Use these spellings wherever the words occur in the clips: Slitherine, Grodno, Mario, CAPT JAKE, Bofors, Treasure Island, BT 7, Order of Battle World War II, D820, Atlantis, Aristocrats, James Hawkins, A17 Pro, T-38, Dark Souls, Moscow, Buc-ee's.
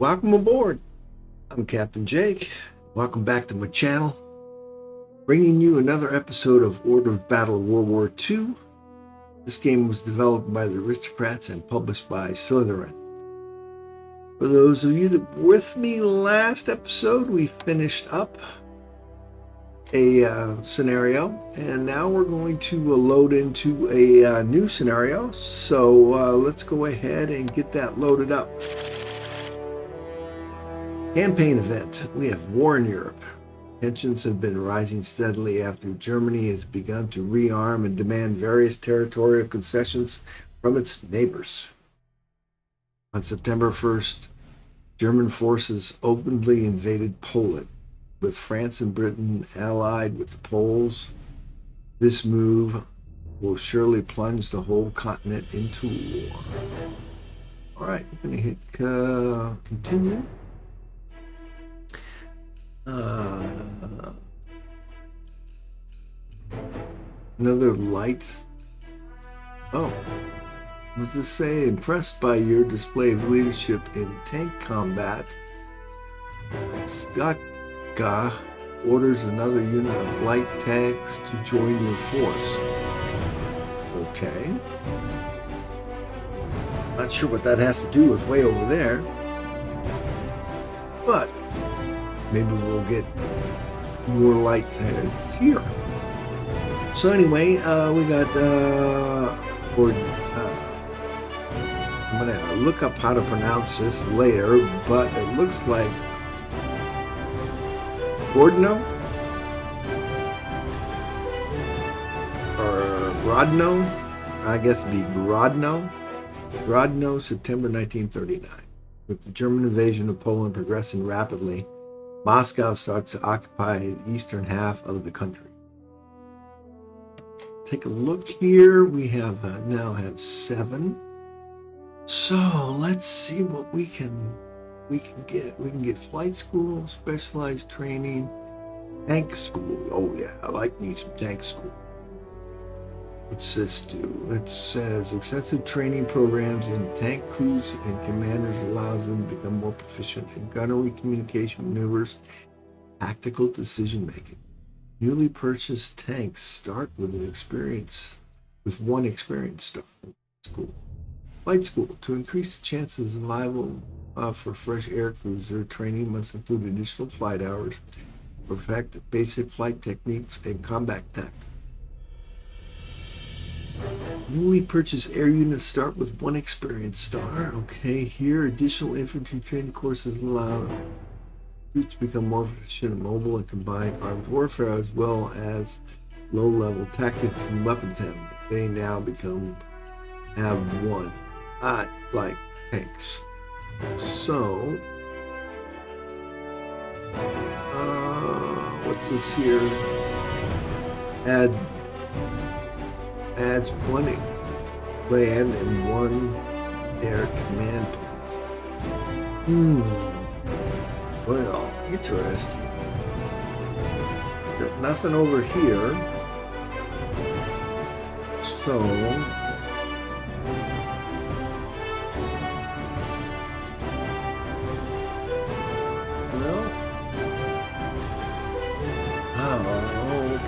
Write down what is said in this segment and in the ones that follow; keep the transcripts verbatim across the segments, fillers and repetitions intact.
Welcome aboard. I'm Captain Jake. Welcome back to my channel, bringing you another episode of Order of Battle World War Two. This game was developed by the Aristocrats and published by Slitherine. For those of you that were with me last episode, we finished up a uh, scenario, and now we're going to uh, load into a uh, new scenario. So uh, let's go ahead and get that loaded up. Campaign event. We have war in Europe. Tensions have been rising steadily after Germany has begun to rearm and demand various territorial concessions from its neighbors. On September first, German forces openly invaded Poland, with France and Britain allied with the Poles. This move will surely plunge the whole continent into war. All right, I'm gonna hit uh, continue. Uh, another light. Oh, what's this say? Impressed by your display of leadership in tank combat, Scott orders another unit of light tanks to join your force. Okay. Not sure what that has to do with way over there, but maybe we'll get more light tanks here. So anyway, uh, we got, uh, or, uh, I'm gonna look up how to pronounce this later, but it looks like Grodno or Grodno, I guess it'd be Grodno, Grodno, September nineteen thirty-nine. With the German invasion of Poland progressing rapidly, Moscow starts to occupy the eastern half of the country. Take a look here. We have uh, now have seven. So let's see what we can. We can get we can get flight school, specialized training, tank school. Oh yeah, I like me some tank school. What's this do? It says excessive training programs in tank crews and commanders allows them to become more proficient in gunnery, communication maneuvers, tactical decision making. Newly purchased tanks start with an experience with one experience start school. Flight school to increase the chances of survival. Uh, for fresh air crews, their training must include additional flight hours, perfect basic flight techniques, and combat tactics. Newly purchased air units start with one experience star. Okay, here additional infantry training courses allow troops to become more efficient and mobile and combine armed warfare as well as low-level tactics and weapons handling. They now become have one. I like tanks. So, uh, what's this here? Add, adds one land and one air command point. Hmm. Well, interesting. There's nothing over here. So.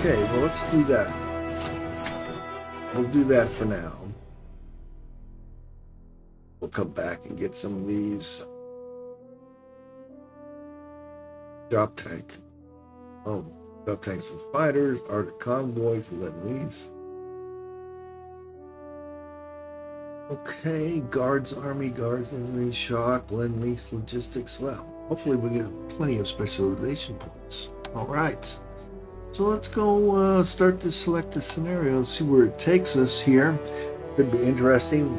Okay, well, let's do that. We'll do that for now. We'll come back and get some of these. Drop tank. Oh, drop tanks for fighters, Arctic convoys, and then these. Okay, guards, army guards, infantry, shock, lend lease, logistics. Well, hopefully we get plenty of specialization points. All right. So let's go uh, start to select the scenario, see where it takes us here. Could be interesting.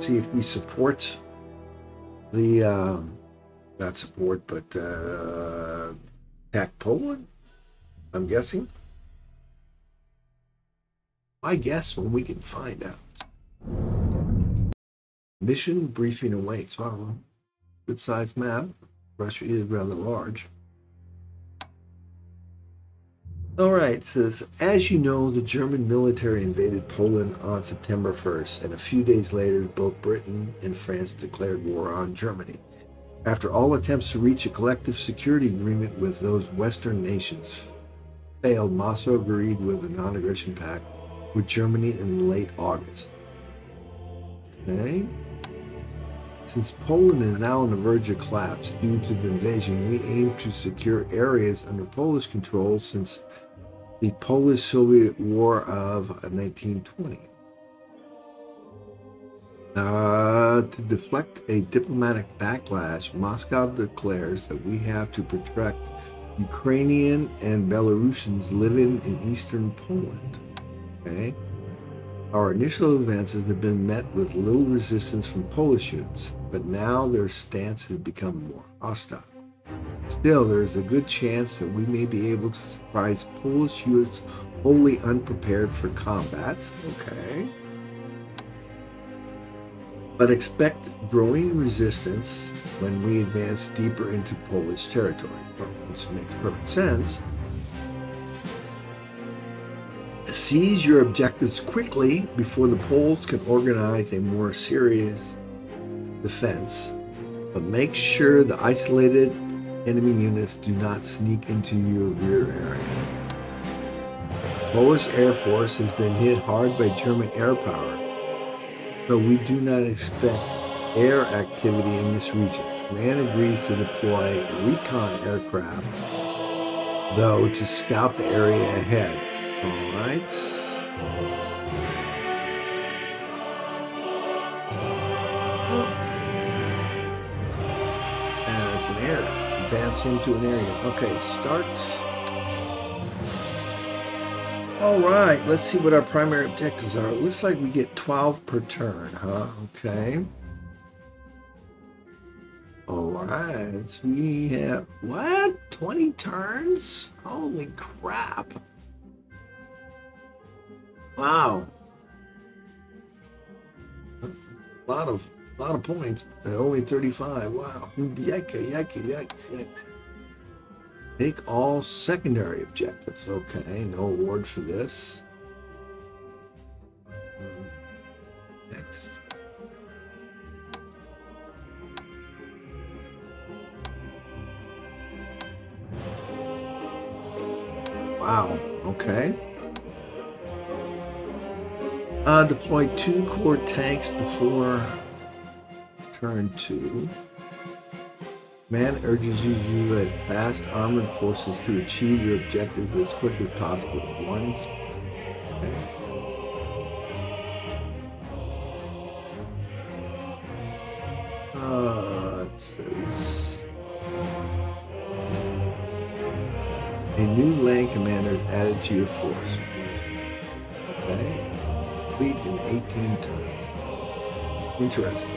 See if we support the, uh, not support, but uh, attack Poland, I'm guessing. I guess when we can find out. Mission briefing awaits. Wow, good sized map. Russia is rather large. All right, it says, as you know, the German military invaded Poland on September first, and a few days later, both Britain and France declared war on Germany. After all attempts to reach a collective security agreement with those Western nations failed, Moscow agreed with a non-aggression pact with Germany in late August. Today, since Poland is now on the verge of collapse due to the invasion, we aim to secure areas under Polish control since the Polish-Soviet War of nineteen twenty. Uh, to deflect a diplomatic backlash, Moscow declares that we have to protect Ukrainian and Belarusians living in eastern Poland. Okay. Our initial advances have been met with little resistance from Polish units, but now their stance has become more hostile. Still, there is a good chance that we may be able to surprise Polish units wholly unprepared for combat. Okay. But expect growing resistance when we advance deeper into Polish territory, which makes perfect sense. Seize your objectives quickly before the Poles can organize a more serious defense, but make sure the isolated enemy units do not sneak into your rear area. The Polish Air Force has been hit hard by German air power, so we do not expect air activity in this region. Command agrees to deploy recon aircraft, though, to scout the area ahead. All right. And it's an area. Advance into an area. Okay, start. All right, let's see what our primary objectives are. It looks like we get twelve per turn, huh? Okay. All right, so we have, what? twenty turns? Holy crap. Wow. A lot of, a lot of points, and only thirty-five. Wow. Yikes, yikes, yikes, yikes. Take all secondary objectives. Okay, no award for this. Next. Wow, okay. Uh, deploy two core tanks before turn two. Man urges you to use fast armored forces to achieve your objectives as quickly as possible. One's okay. Uh, it says a new lane commander is added to your force. Okay, complete in eighteen turns. Interesting.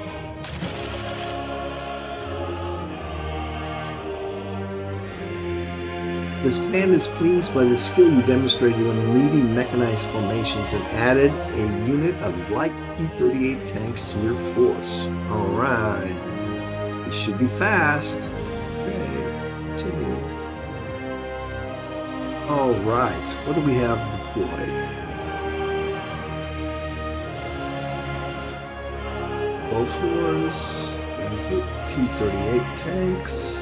This command is pleased by the skill you demonstrated in leading mechanized formations and added a unit of light T thirty-eight tanks to your force. Alright. This should be fast. Okay. Continue. Alright. What do we have deployed? Bofors. There's the T thirty-eight tanks.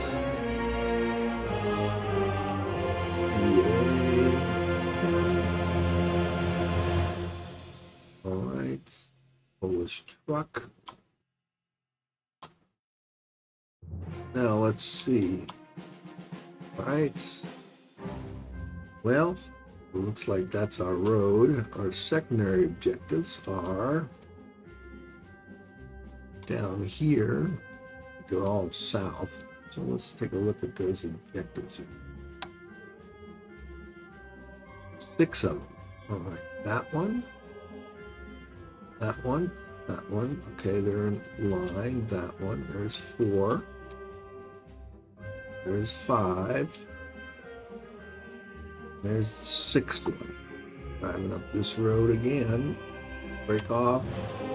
Truck. Now let's see. All right. Well, it looks like that's our road. Our secondary objectives are down here. They're all south. So let's take a look at those objectives here. Six of them. All right. That one. That one. That one. Okay, they're in line. That one. There's four. There's five. There's the sixth one. Driving up this road again. Break off.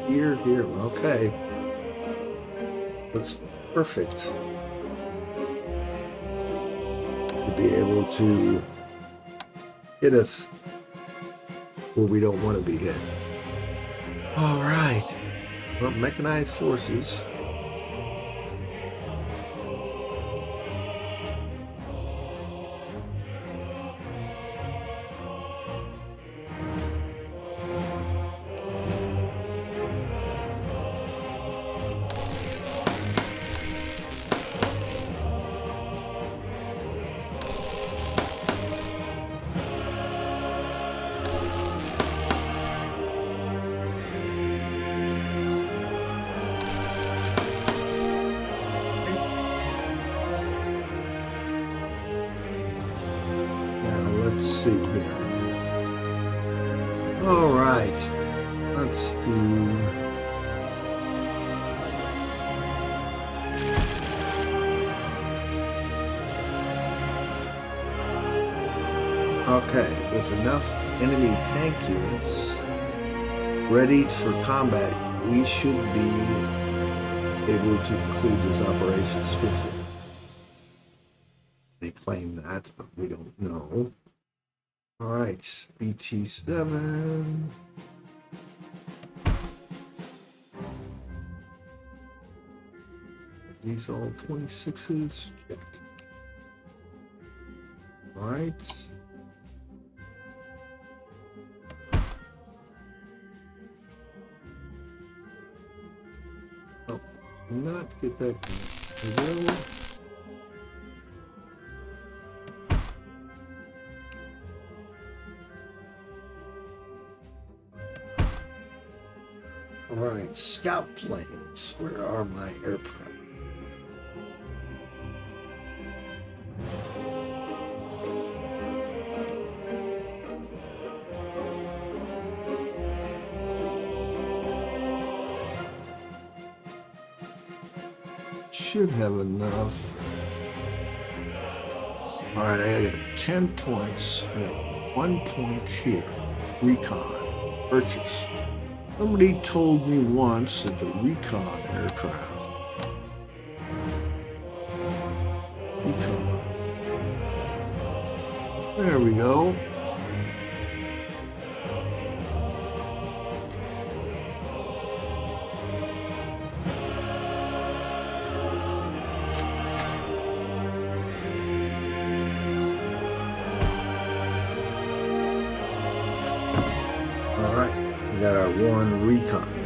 Here, here. Okay. Looks perfect. To be able to hit us where we don't want to be hit. All right. Well, mechanized forces. Let's see here. All right. Let's see. Okay, with enough enemy tank units ready for combat, we should be able to conclude this operation swiftly. They claim that, but we don't know. All right, B T seven. These all twenty-sixes, check. All right. Not get that control. All right, scout planes. Where are my aircraft? Should have enough. All right, I got ten points, uh, one point here. Recon, purchase. Somebody told me once that the recon aircraft. Recon. There we go.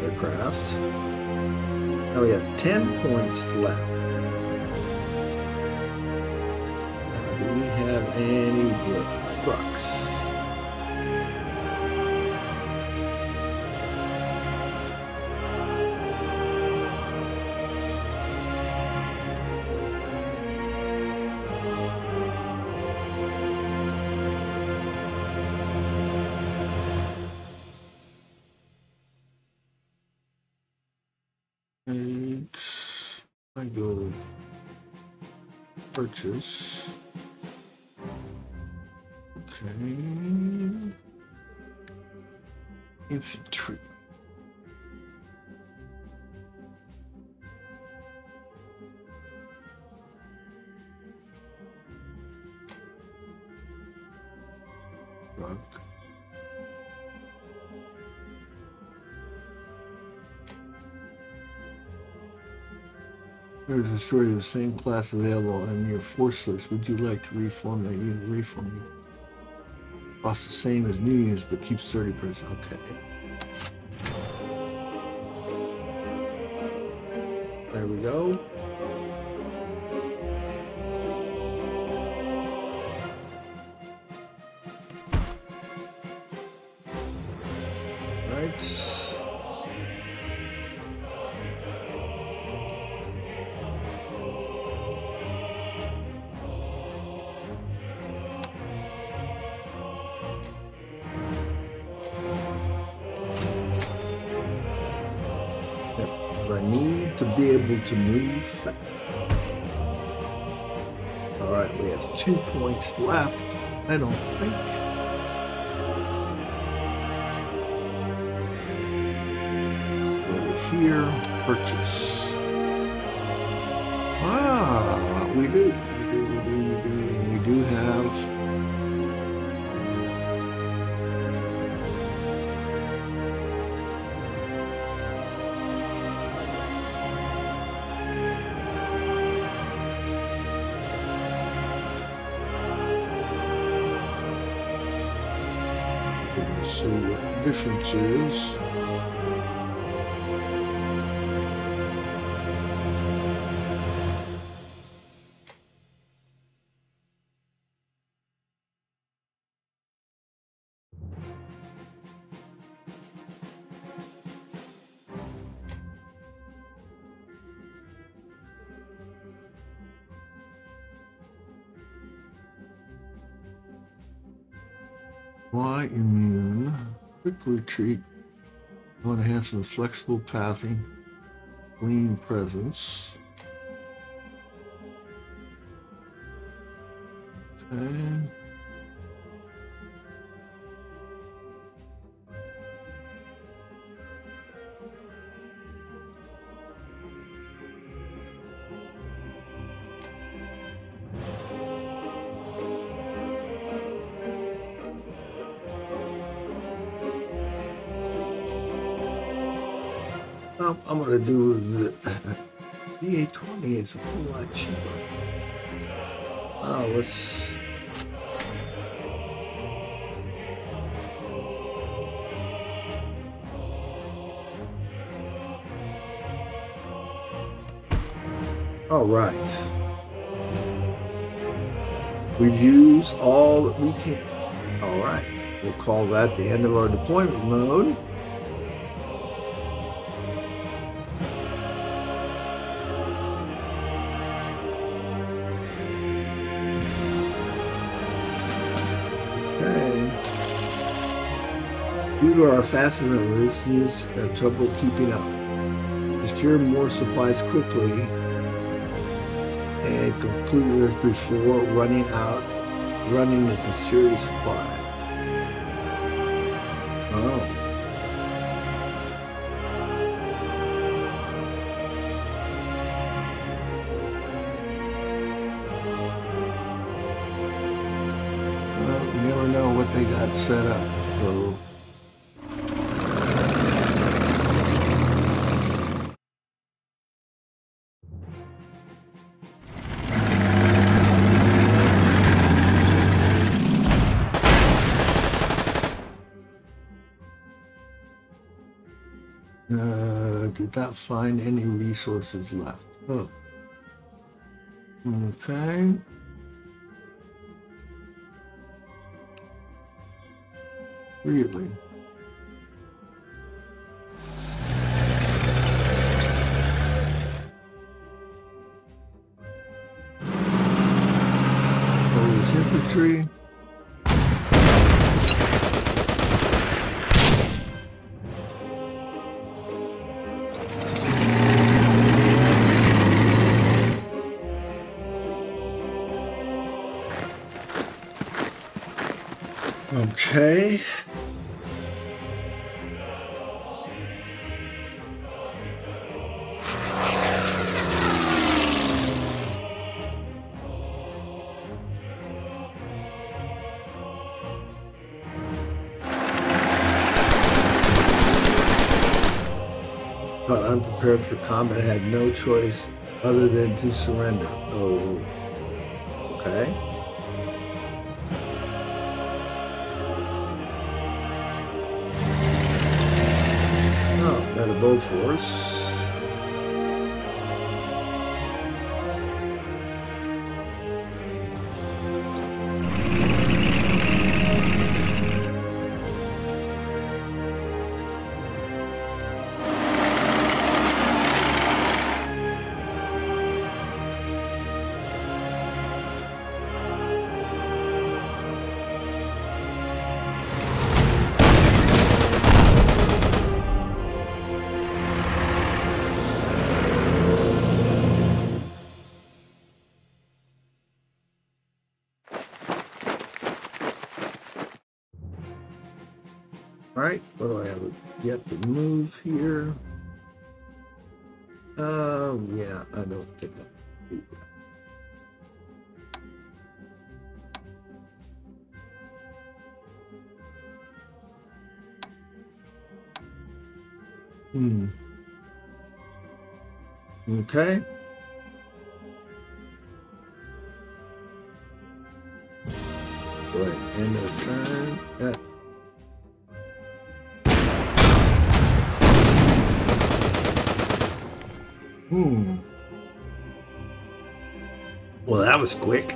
Aircraft. Now we have ten points left. Now, do we have any wood trucks? Purchase. Okay. Infantry. Truck. There's a story of the same class available in your force list. Would you like to reform that unit? Reform unit. Costs the same as new units, but keeps thirty percent. Okay. There we go. To move fast. All right, we have two points left. I don't think. Over here, purchase. Ah, we do. We do, we do, we do. We do differences. Y immune, quick retreat, one enhancement of flexible pathing, lean presence. Okay. I'm going to do the D eight twenty. It's a whole lot cheaper. Oh, let's... All right. We've used all that we can. All right. We'll call that the end of our deployment mode. Due to our fastener listeners have trouble keeping up. Secure more supplies quickly and conclude this before running out, running with a serious supply. Oh. Well, you never know what they got set up, so. Not find any resources left. Oh. Okay. Really? Police infantry. Okay. But unprepared for combat, had no choice other than to surrender. Oh, okay. The Bofors. Alright, what do I have yet to move here? Uh, yeah, I don't think I can do that. Hmm. Okay. Right, end of turn. That. Uh, Hmm. Well, that was quick.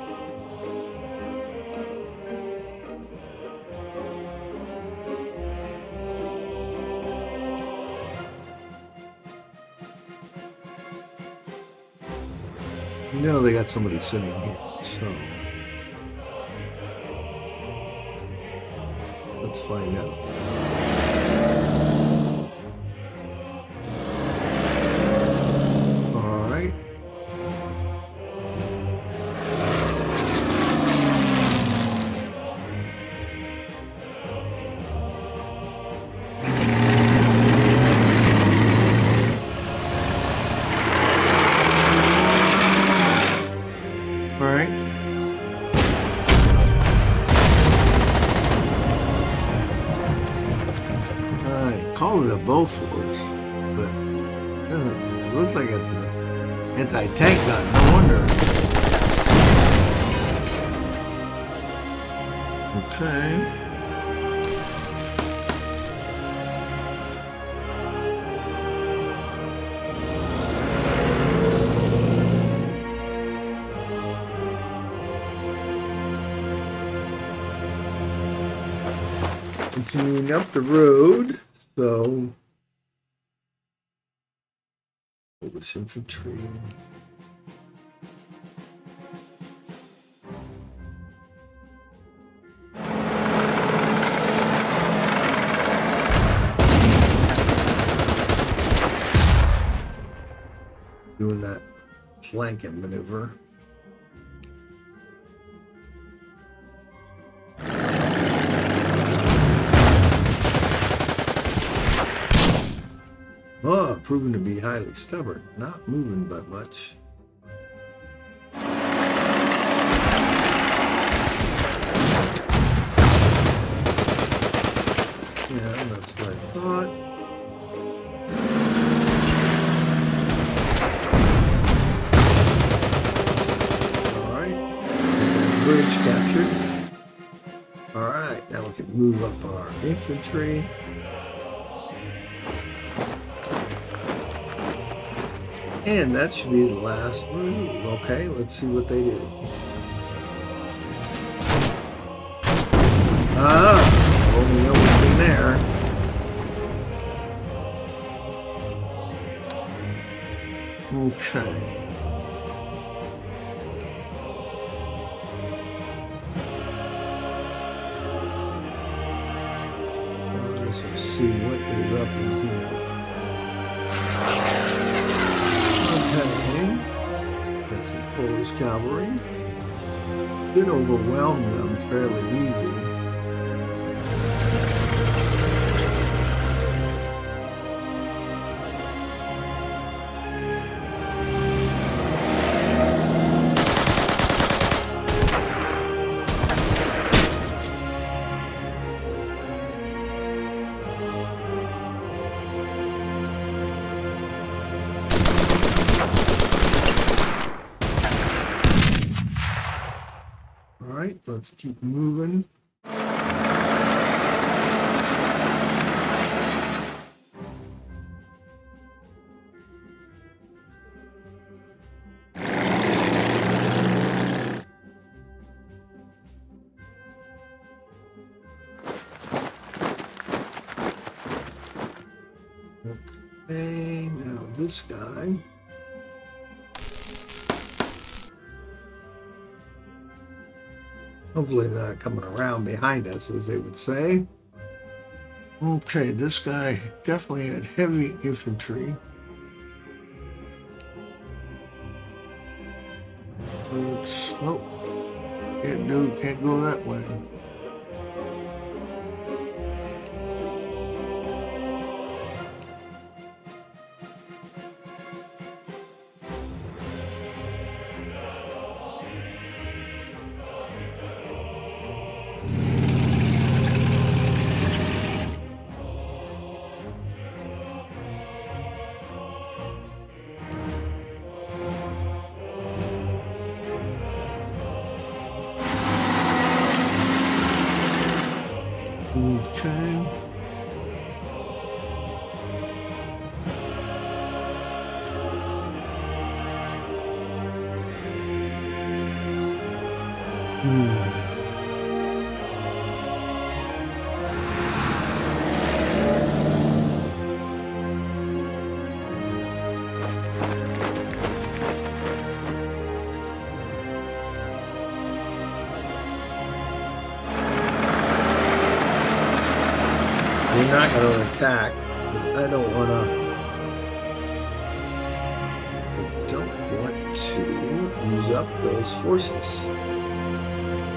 You know they got somebody sitting here, so... find out. Bofors, but it, it looks like it's an anti-tank gun, no wonder. Okay. Continuing up the road. So, it was infantry. Doing that flanking maneuver. Oh, proven to be highly stubborn, not moving but much. Yeah, that's what I thought. All right, bridge captured. All right, now we can move up our infantry. And that should be the last move. Okay, let's see what they do. Ah, well, we know what's in there. Okay. Let's see what is up in here. That's the Polish cavalry. Did overwhelm them fairly easy. Let's keep moving. Okay, now this guy. Hopefully they're not coming around behind us, as they would say. Okay, this guy definitely had heavy infantry. Oops. Oh, can't do, can't go that way. not going to attack because I don't want to. I don't want to use up those forces.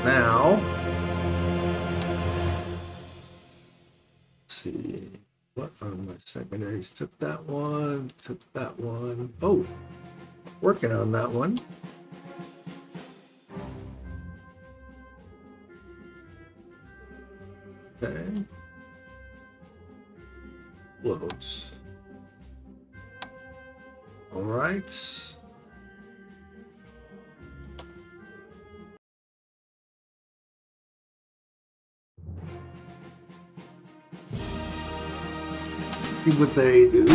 Now, let's see. What are my secondaries? Took that one. Took that one. Oh, working on that one. Okay. Loads. All right. See what they do.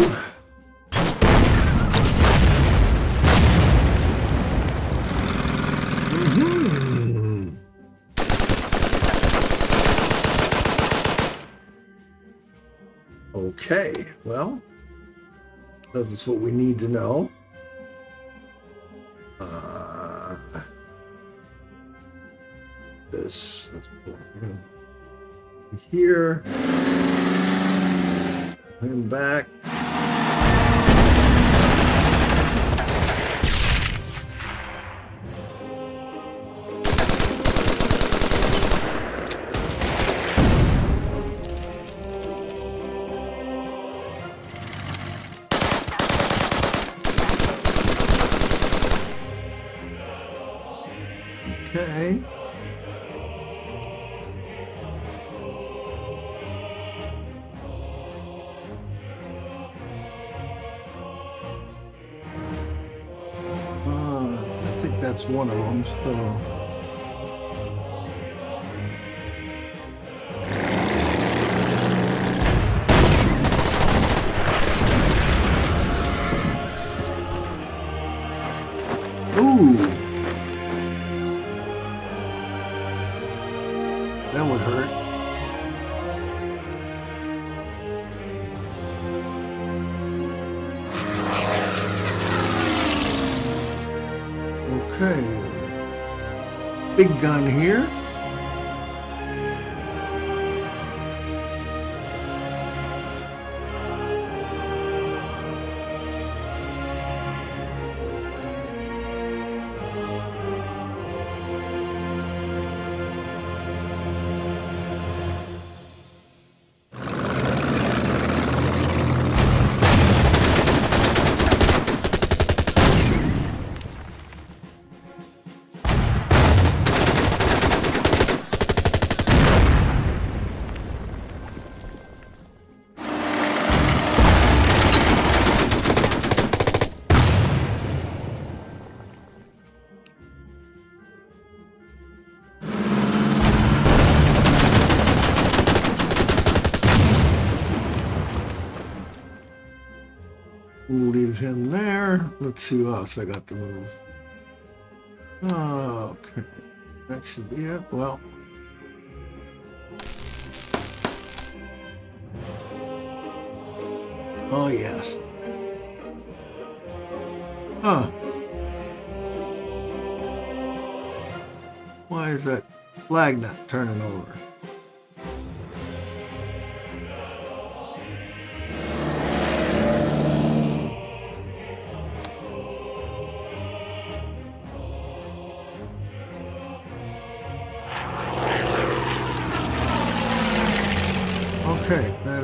Okay, well, this is what we need to know. Uh, this, let's pull him here, him back. That's one of them, so... Ooh! That would hurt. Big gun here. Him there. Let's see what else I got to move. Okay, that should be it. Well, oh yes. Huh? Why is that flag not turning over?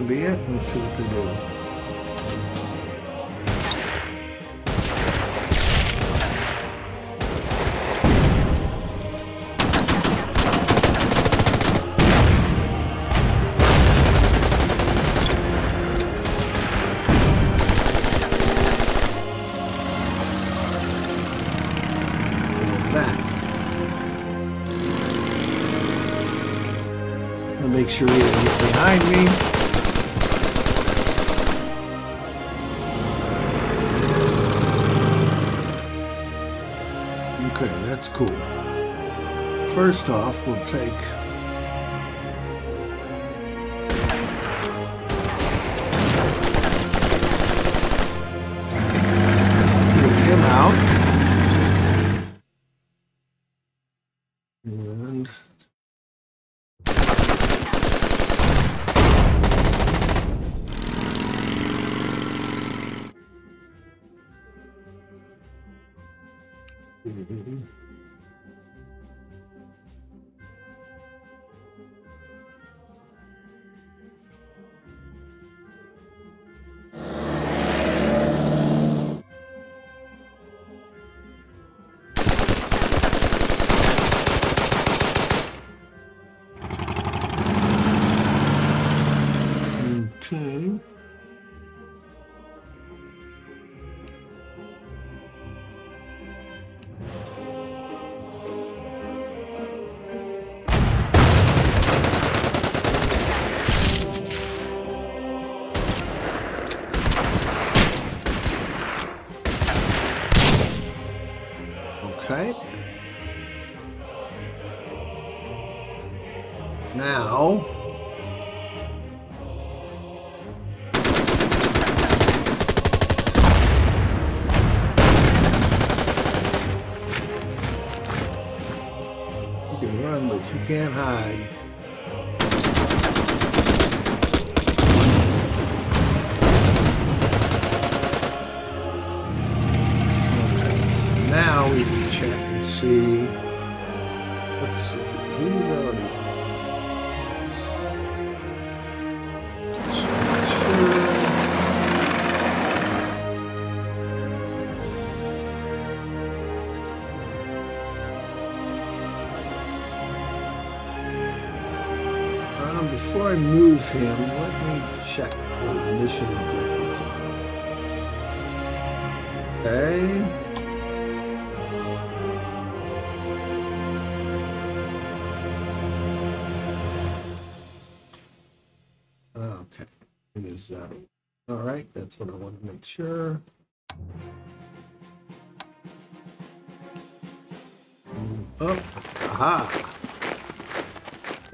Be it. Let's see what we do. Back. I'll make sure he doesn't get behind me. That's cool. First off, we'll take... Let's get him out. And... Mm-hmm. Can't hide. Okay. Now we can check and see. Let's see. We've already. Before I move him, let me check the mission objectives. Okay. Okay. It is that. All right. That's what I want to make sure. Up. Aha.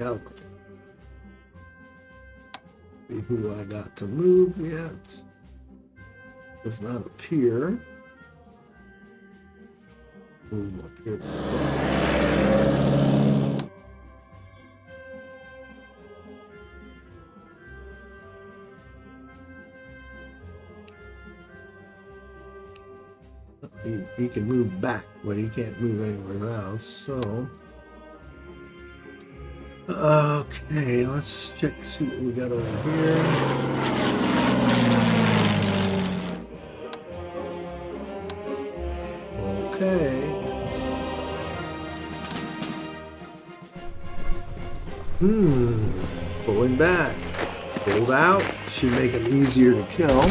Now. Who I got to move yet does not appear. Move up here. He, he can move back, but he can't move anywhere else. So. Okay, let's check, see what we got over here. Okay. Hmm, pulling back. Pulled out. Should make it easier to kill.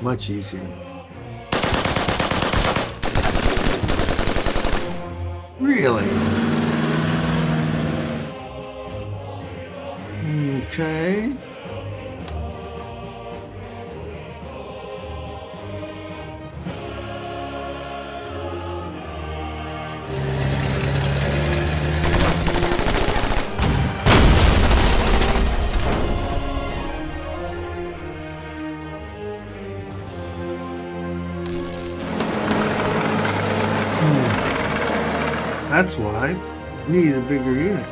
Much easier. Really? Okay. That's why we need a bigger unit.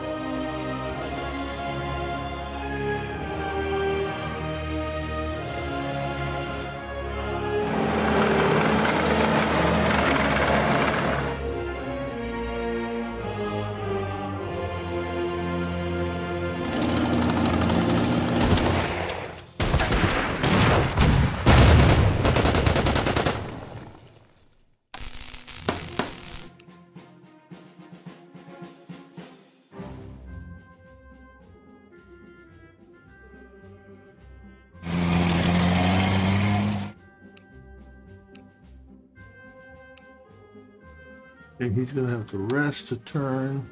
He's going to have to rest a turn.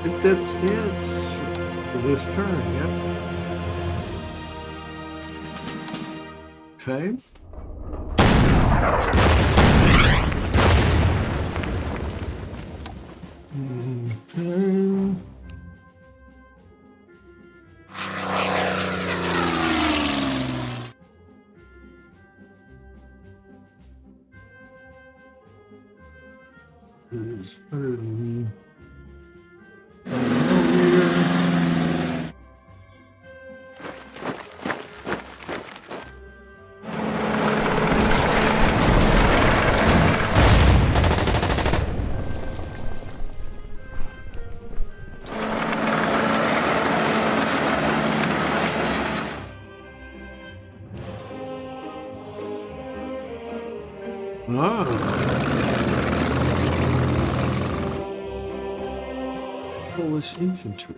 I think that's it for this turn, yep. Okay. Mm-hmm. It's one hundred. Infantry.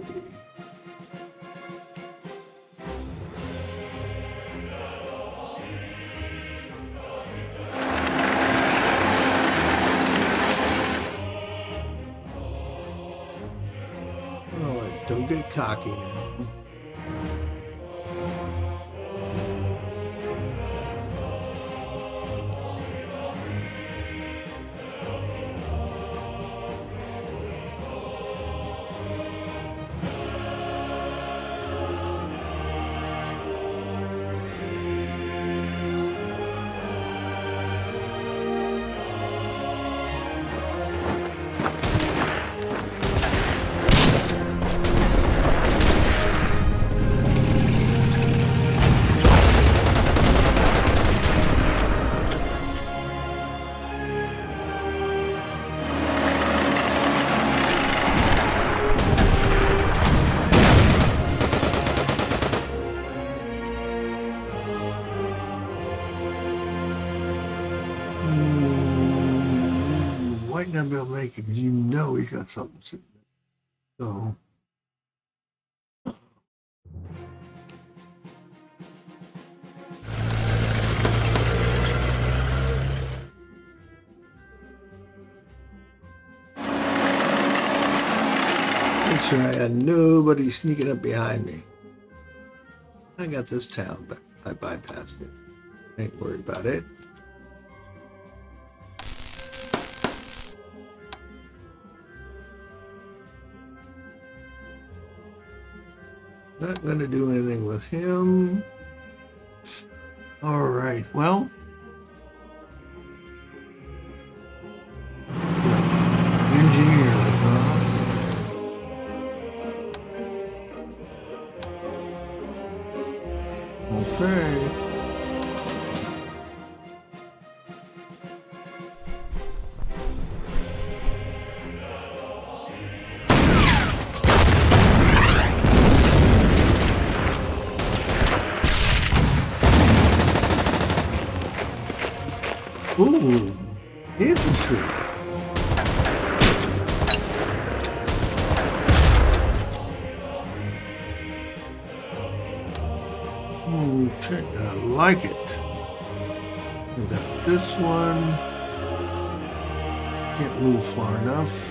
All right, don't get cocky now. Not be able to make it because you know he's got something sitting there. So make sure I got nobody sneaking up behind me. I got this town, but I bypassed it. Ain't worried about it. Not going to do anything with him. All right, well. Engineer. Huh? Okay. Ooh, infantry. Ooh, check, I like it. We got this one. Can't move far enough.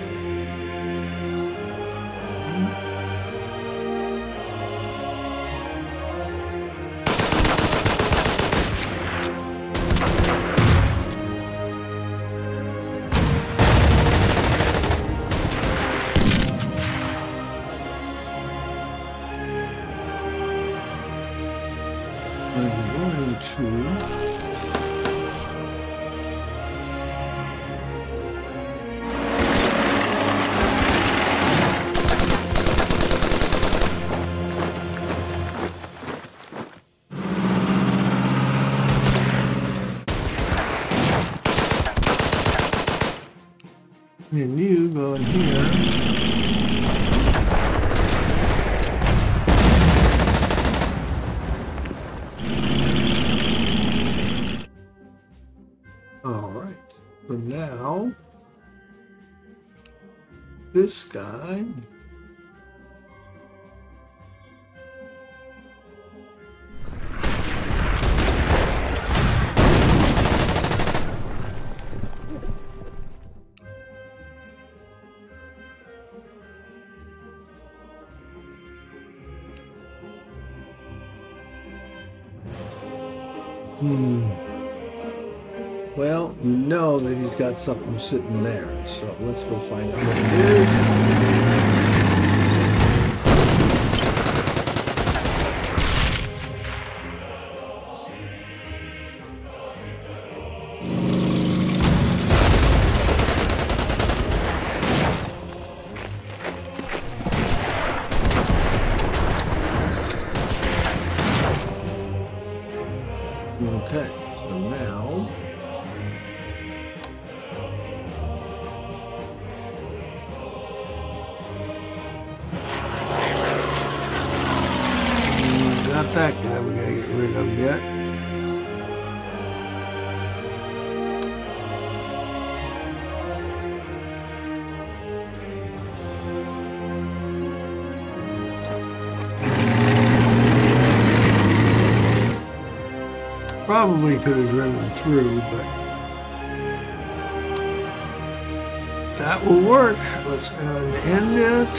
This guy. Hmm. Well, you know that he's got something sitting there, so let's go find out what it is. Okay, so now... that guy we gotta get rid of yet. Probably could have driven through, but that will work. Let's end it.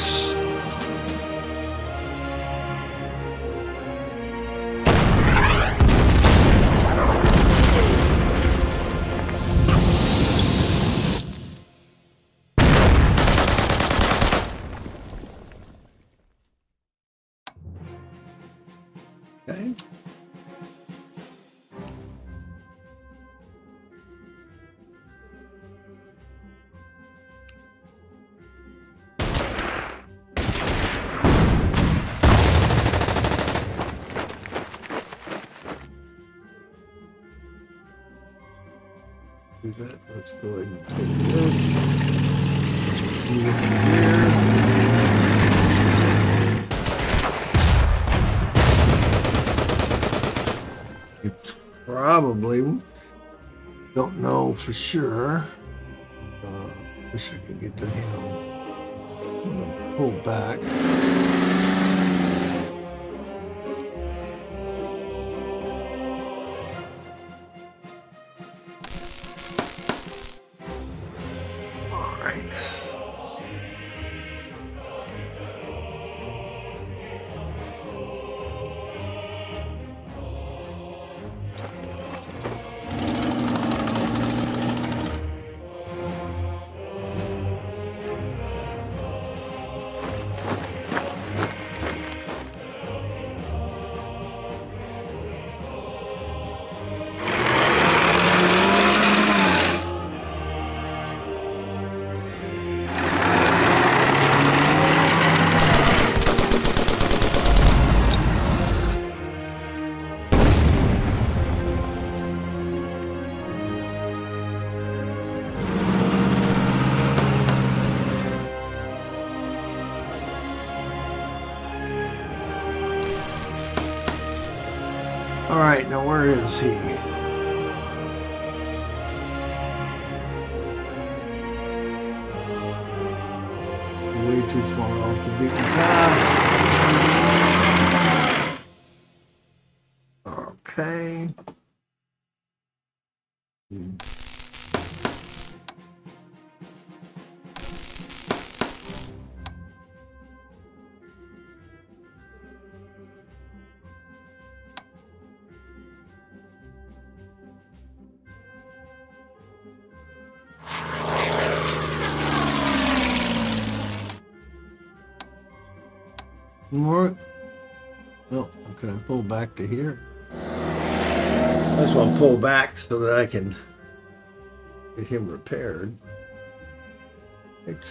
Okay. Do that. Let's go ahead and take this. Move it in here. You probably don't know for sure. Uh, wish I could get the handle. I'm gonna pull back. All right. All right, now where is he? Way too far off the beaten path. Okay. Hmm. More? No, oh, can I pull back to here? I just want to pull back so that I can get him repaired. It's...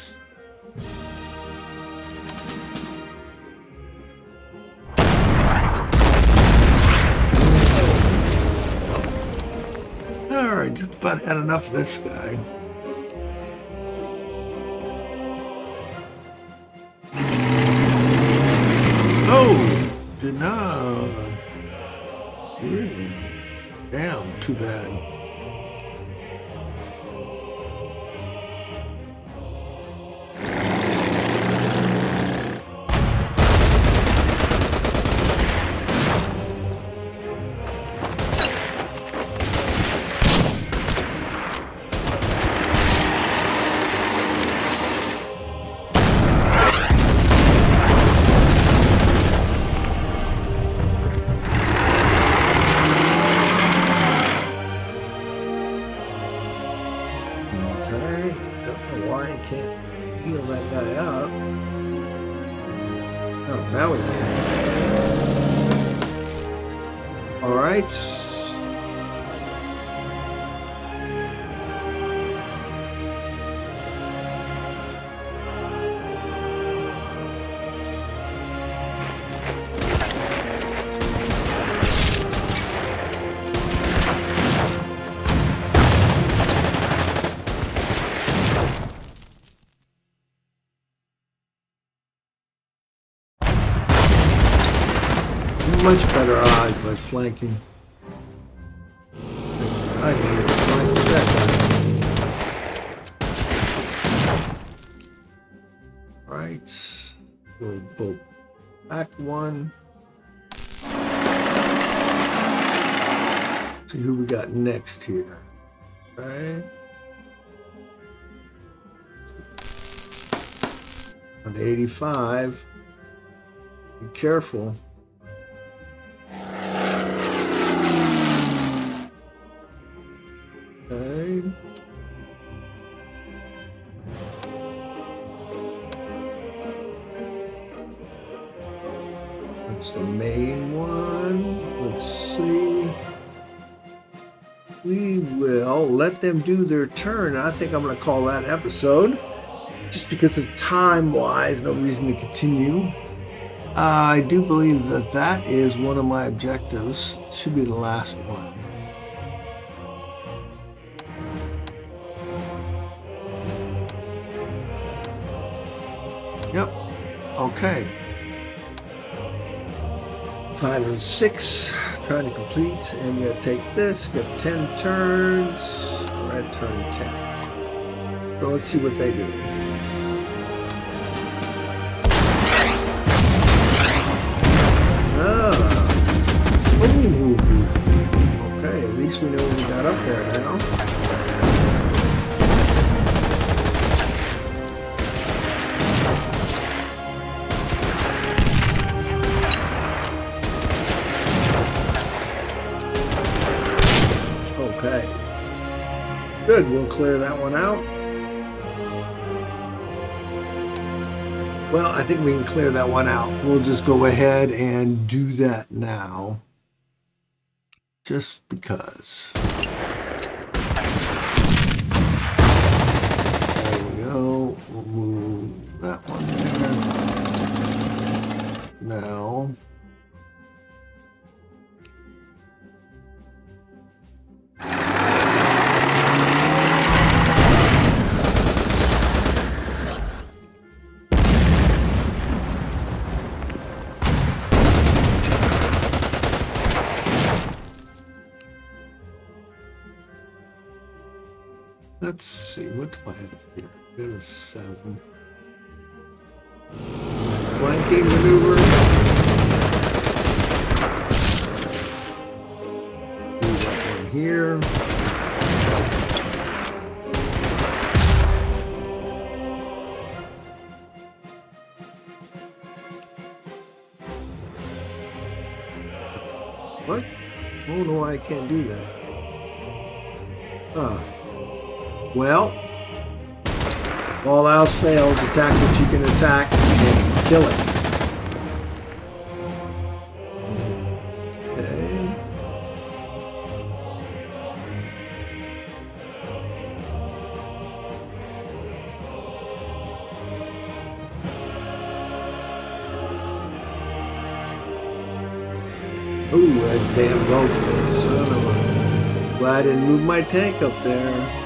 All right, just about had enough of this guy. No, really? Damn, too bad. Oh, now we can. Alright. Much better odds by flanking. I need to flank that guy. Alright. We'll bolt back one. See who we got next here. Right. On eighty-five. Be careful. That's the main one. Let's see. We will let them do their turn. I think I'm going to call that an episode. Just because of time-wise, no reason to continue. Uh, I do believe that that is one of my objectives. It should be the last one. Yep. Okay. Five and six, trying to complete, and we're gonna take this. Got ten turns. We're at turn ten. So let's see what they do. Ah. Ooh. Okay. At least we know what we got up there now. Good, we'll clear that one out. Well, I think we can clear that one out. We'll just go ahead and do that now. Just because. There we go. We'll move that one there. Now. Let's see, what do I have here? It is seven. Flanking maneuver. Do that one here. What? Oh no, I can't do that. Ah. Huh. Well, all else fails, attack what you can attack and kill it. Okay. Ooh, that damn Bofors, son of a... Glad I didn't move my tank up there.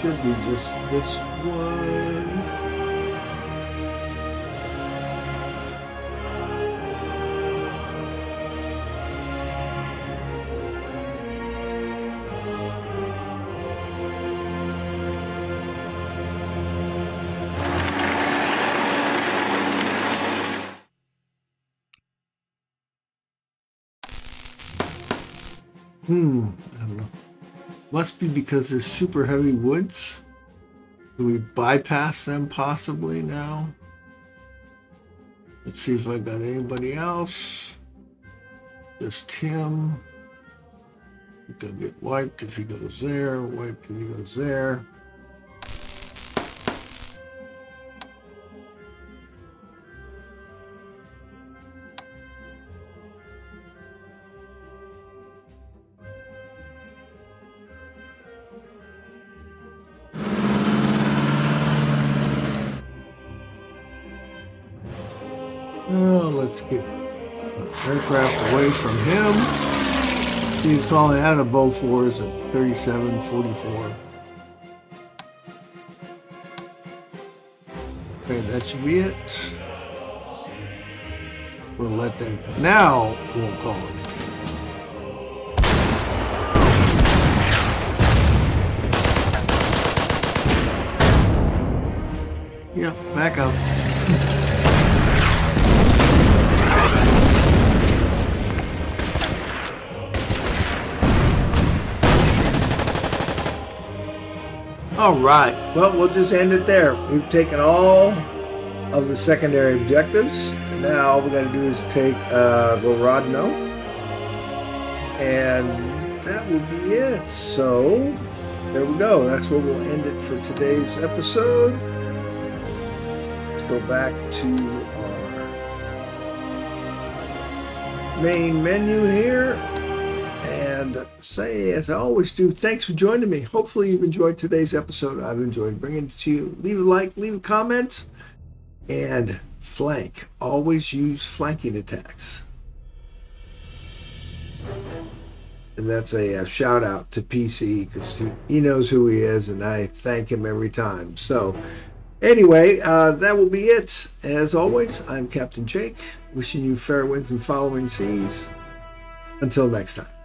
Should be just this one. Hmm, I don't know. Must be because they're super heavy woods. Do we bypass them possibly now? Let's see if I got anybody else. Just him. He's gonna get wiped if he goes there, wiped if he goes there. Aircraft away from him. He's calling out of Bofors at thirty-seven forty-four. Okay, that should be it. We'll let them. Now we'll call it. Yep, yeah, back up. All right, well, we'll just end it there. We've taken all of the secondary objectives, and now all we got to do is take uh, Grodno, and that will be it. So there we go. That's where we'll end it for today's episode. Let's go back to our main menu here. And say, as I always do, thanks for joining me. Hopefully you've enjoyed today's episode. I've enjoyed bringing it to you. Leave a like, leave a comment, and flank. Always use flanking attacks. And that's a, a shout out to P C, because he, he knows who he is, and I thank him every time. So anyway, uh, that will be it. As always, I'm Captain Jake, wishing you fair winds and following seas. Until next time.